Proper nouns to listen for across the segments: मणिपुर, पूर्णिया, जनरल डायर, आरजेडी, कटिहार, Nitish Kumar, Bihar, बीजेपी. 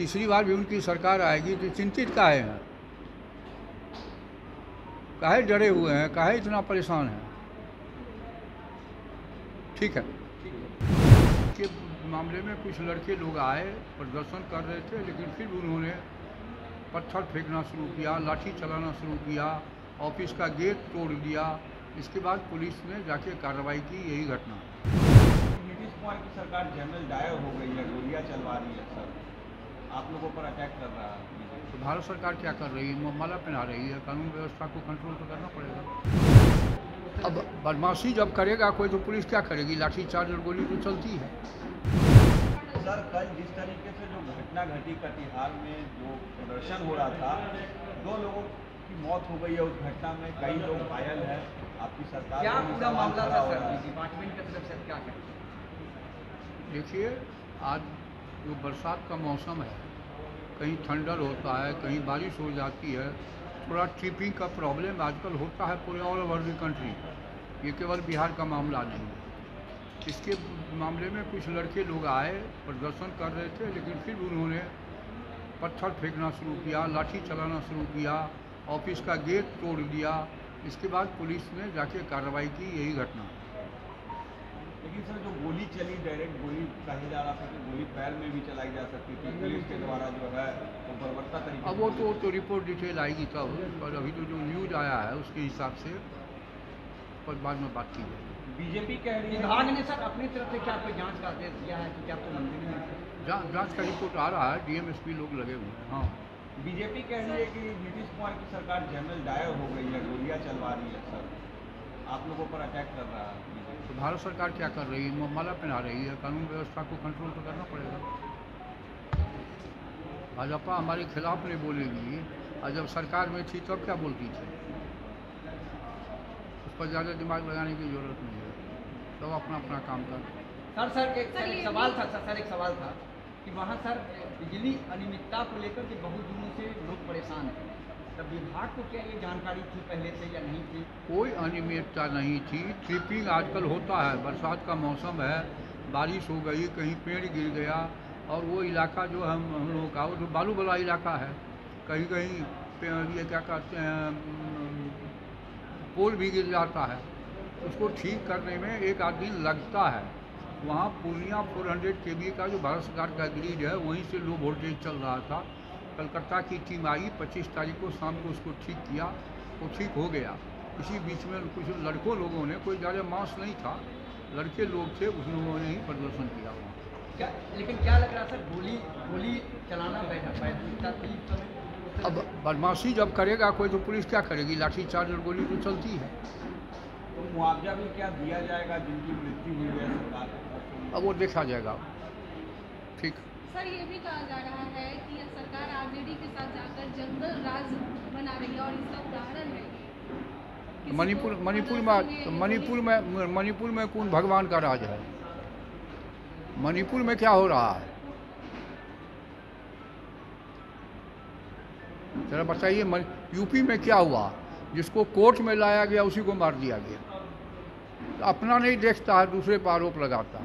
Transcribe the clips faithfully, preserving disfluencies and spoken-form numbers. तीसरी बार भी उनकी सरकार आएगी तो चिंतित काहे हैं, काहे डरे हुए हैं, काहे इतना परेशान हैं। ठीक है, के मामले में कुछ लड़के लोग आए, प्रदर्शन कर रहे थे, लेकिन फिर उन्होंने पत्थर फेंकना शुरू किया, लाठी चलाना शुरू किया, ऑफिस का गेट तोड़ दिया। इसके बाद पुलिस ने जाके कार्रवाई की। यही घटना नीतीश कुमार की सरकार जनरल डायर हो गई है, गोलियां चलवा रही है, सर आप लोगों पर अटैक कर रहा है। तो भारत सरकार क्या कर रही है? माला पहना रही है। कानून व्यवस्था को कंट्रोल तो करना पड़ेगा। अब बदमाशी जब करेगा कोई तो पुलिस क्या करेगी? लाठीचार्ज और गोली तो चलती है। सर कल जिस तरीके से जो घटना घटी कटिहार में, जो प्रदर्शन हो रहा था, दो लोगों की मौत हो गई है उस घटना में, कई लोग घायल हैं। आपकी सरकार क्या पूरा मामला था सर? डिपार्टमेंट की तरफ से क्या करें? देखिए, आज जो बरसात का मौसम है, कहीं थंडर होता है, कहीं बारिश हो जाती है, थोड़ा ट्रिपिंग का प्रॉब्लम आजकल होता है पूरे ऑल ओवर द कंट्री। ये केवल बिहार का मामला नहीं है। इसके मामले में कुछ लड़के लोग आए, प्रदर्शन कर रहे थे, लेकिन फिर उन्होंने पत्थर फेंकना शुरू किया, लाठी चलाना शुरू किया, ऑफिस का गेट तोड़ दिया। इसके बाद पुलिस ने जाके कार्रवाई की। यही घटना। लेकिन सर जो गोली चली, डायरेक्ट गोली कही जा रहा था कि गोली पैर में भी चलाई जा सकती थी पुलिस के द्वारा, जो है तो बर्बरता तरीके। अब वो तो, तो रिपोर्ट डिटेल आएगी तब, और अभी तो जो न्यूज़ आया है उसके हिसाब से पर बाद में बात की जाएगी। बीजेपी कह रही है विभाग ने सर अपनी तरफ से क्या कोई जांच का आदेश दिया है कि क्या तो मंदिर में जांच का रिपोर्ट आ रहा है? डीएमएसपी लोग लगे हुए हैं। हाँ, बीजेपी कह रही है कि नीतीश कुमार की सरकार जनरल डायर हो गई है, गोलियां चलवा रही है, सर आप लोगों पर अटैक कर रहा है। तो भारत सरकार क्या कर रही है? माला पहना रही है। कानून व्यवस्था को कंट्रोल तो करना पड़ेगा। भाजपा हमारे खिलाफ नहीं बोलेगी, और जब सरकार में थी तब क्या बोलती थी? उस पर ज़्यादा दिमाग लगाने की जरूरत नहीं है। तो अपना अपना काम कर। सर सर एक सर एक सवाल था सर सर एक सवाल था कि वहाँ सर बिजली अनियमितता को लेकर के बहुत दिनों से लोग परेशान थे, तब विभाग को क्या ये जानकारी थी पहले से या नहीं थी? कोई अनियमितता नहीं थी। ट्रिपिंग आजकल होता है, बरसात का मौसम है, बारिश हो गई, कहीं पेड़ गिर गया, और वो इलाका जो हम हम लोगों का वो जो बालू वाला इलाका है, कहीं कहीं ये क्या कहते हैं पोल भी गिर जाता है। उसको ठीक करने में एक आध दिन लगता है। वहाँ पूर्णिया चार सौ केवी का जो भारत सरकार का ग्रिड है, वहीं से लो वोल्टेज चल रहा था। कलकत्ता की टीम आई, पच्चीस तारीख को शाम को उसको ठीक किया, वो तो ठीक हो गया। इसी बीच में कुछ लड़कों लोगों ने, कोई ज़्यादा मास नहीं था, लड़के लोग थे, उन लोगों ने ही प्रदर्शन किया वहाँ। क्या लेकिन क्या लग रहा सर, गोली गोली चलाना बैठा? अब बदमाशी जब करेगा कोई तो पुलिस क्या करेगी? लाठीचार्ज और गोली तो चलती है। तो मुआवजा भी क्या दिया जाएगा जिनकी मृत्यु हुई है? सरकार अब वो देखा जाएगा। ठीक सर, ये भी कहा जा रहा है कि सरकार आरजेडी के साथ जाकर जंगल राज बना रही है, और इसका उदाहरण है मणिपुर। मणिपुर में मणिपुर में मणिपुर में कौन भगवान का राज है? मणिपुर में क्या हो रहा है जरा बताइए। यूपी में क्या हुआ? जिसको कोर्ट में लाया गया उसी को मार दिया गया। तो अपना नहीं देखता है, दूसरे पर आरोप लगाता।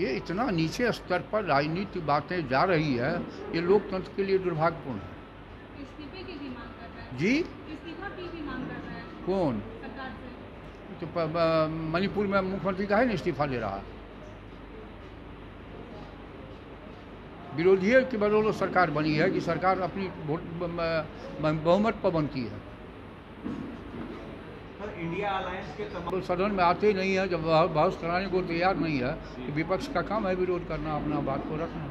ये इतना नीचे स्तर पर राजनीति बातें जा रही है, ये लोकतंत्र के लिए दुर्भाग्यपूर्ण है। इस्तीफे की भी मांग कर रहा है। जी, इस्तीफा की भी मांग कर रहा है। कौन? सरकार से। तो मणिपुर में मुख्यमंत्री का है ना इस्तीफा ले रहा है? विरोधियों की बदौलत सरकार बनी है कि सरकार अपनी बहुमत पर बनती है। पर इंडिया अलायंस के तो सदन में आते ही नहीं है, जब बहस कराने को तैयार नहीं है। तो विपक्ष का काम है विरोध करना, अपना बात को रखना।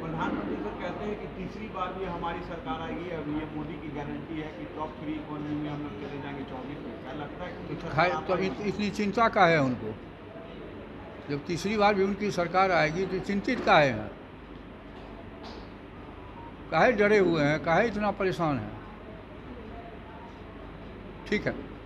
प्रधानमंत्री सर कहते हैं कि तीसरी बार भी हमारी सरकार आएगी, अब ये मोदी की गारंटी है कि टॉप थ्री इकोनॉमी में हम लोग चले जाएंगे चौबीस में। क्या लगता है तो इतनी चिंता का है उनको? जब तीसरी बार भी उनकी सरकार आएगी तो चिंतित काहे हैं, काहे डरे हुए हैं, काहे इतना परेशान हैं। ठीक है।